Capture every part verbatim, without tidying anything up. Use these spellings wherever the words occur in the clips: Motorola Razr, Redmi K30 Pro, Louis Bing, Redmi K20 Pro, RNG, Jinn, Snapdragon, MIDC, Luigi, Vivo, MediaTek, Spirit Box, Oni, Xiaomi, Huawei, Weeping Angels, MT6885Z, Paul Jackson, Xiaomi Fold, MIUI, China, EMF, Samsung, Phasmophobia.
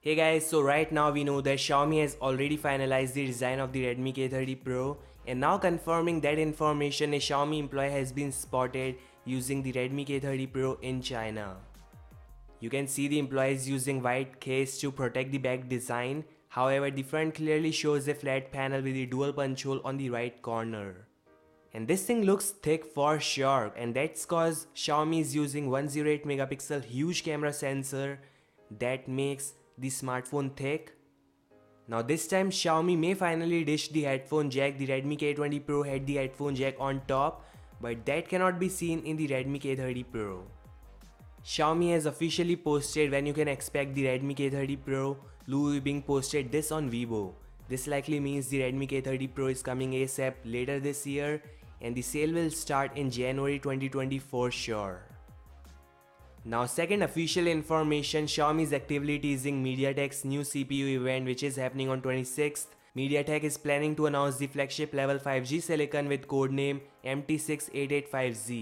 Hey guys, so right now we know that Xiaomi has already finalized the design of the Redmi K thirty Pro, and now confirming that information, a Xiaomi employee has been spotted using the Redmi K thirty Pro in China. You can see the employees using white case to protect the back design. However, the front clearly shows a flat panel with a dual punch hole on the right corner. And this thing looks thick for sure, and that's cause Xiaomi is using one hundred eight megapixel huge camera sensor that makes the smartphone thick. Now this time Xiaomi may finally ditch the headphone jack. The Redmi K twenty Pro had the headphone jack on top, but that cannot be seen in the Redmi K thirty Pro. Xiaomi has officially posted when you can expect the Redmi K thirty Pro. Louis Bing posted this on Vivo. This likely means the Redmi K thirty Pro is coming ASAP later this year, and the sale will start in January twenty twenty-four sure. Now second official information, Xiaomi is actively teasing MediaTek's new C P U event which is happening on twenty-sixth. MediaTek is planning to announce the flagship level five G silicon with codename M T six eight eight five Z.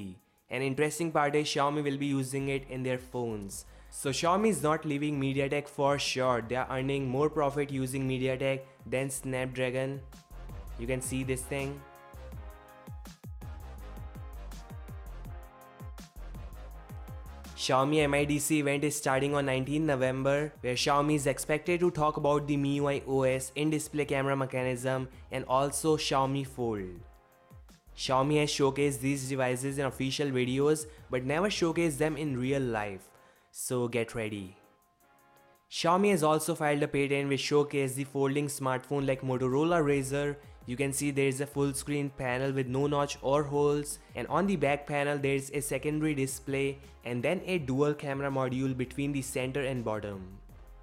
An interesting part is Xiaomi will be using it in their phones. So Xiaomi is not leaving MediaTek for sure. They are earning more profit using MediaTek than Snapdragon. You can see this thing. Xiaomi M I D C event is starting on nineteenth November, where Xiaomi is expected to talk about the M I U I O S, in-display camera mechanism, and also Xiaomi Fold. Xiaomi has showcased these devices in official videos but never showcased them in real life, so get ready. Xiaomi has also filed a patent which showcased the folding smartphone like Motorola Razr. You can see there is a full screen panel with no notch or holes, and on the back panel there is a secondary display and then a dual camera module between the center and bottom.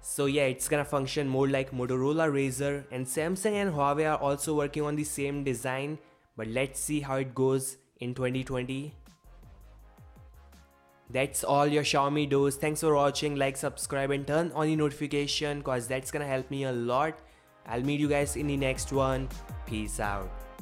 So yeah, it's gonna function more like Motorola Razr, and Samsung and Huawei are also working on the same design, but let's see how it goes in twenty twenty. That's all your Xiaomi do's. Thanks for watching, like, subscribe and turn on the notification cause that's gonna help me a lot. I'll meet you guys in the next one. Peace out.